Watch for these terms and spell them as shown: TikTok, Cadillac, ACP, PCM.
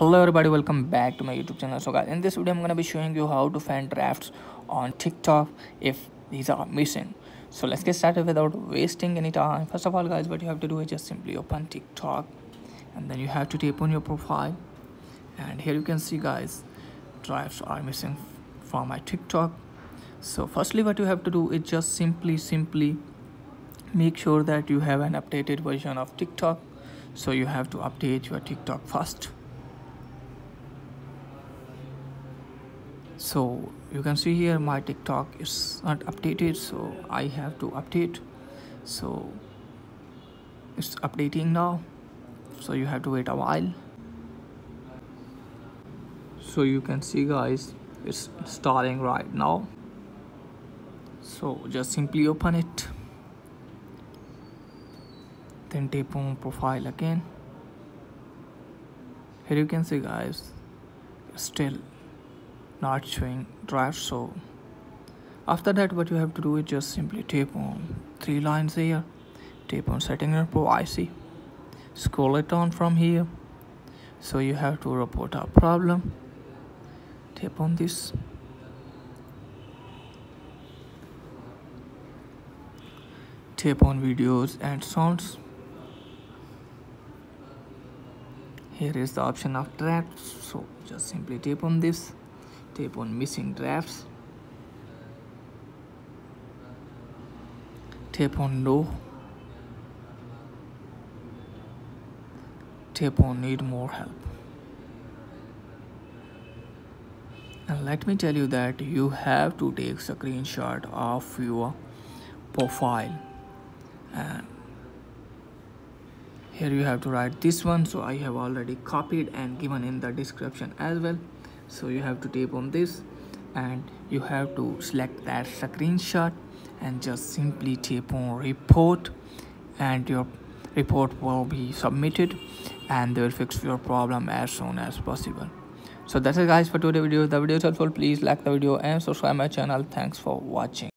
Hello everybody, welcome back to my YouTube channel. So guys, in this video I'm gonna be showing you how to find drafts on TikTok if these are missing. So let's get started without wasting any time. First of all guys, what you have to do is just simply open TikTok and then you have to tap on your profile, and here you can see guys, drafts are missing from my TikTok. So firstly what you have to do is just simply make sure that you have an updated version of TikTok. So you have to update your TikTok first. So you can see here my TikTok is not updated, so I have to update. So it's updating now, so you have to wait a while. So you can see guys, it's starting right now, so just simply open it, then tap on profile again. Here you can see guys, still not showing draft. So after that what you have to do is just simply tap on three lines here, tap on setting and pro IC, scroll it down from here. So you have to report a problem, tap on this, tap on videos and sounds. Here is the option of drafts, so just simply tap on this, tap on missing drafts, tap on no, tap on need more help. And let me tell you that you have to take a screenshot of your profile, and here you have to write this one. So I have already copied and given in the description as well. So you have to tap on this and you have to select that screenshot and just simply tap on report, and your report will be submitted and they will fix your problem as soon as possible. So that's it guys for today's video. If the video is helpful, please like the video and subscribe my channel. Thanks for watching.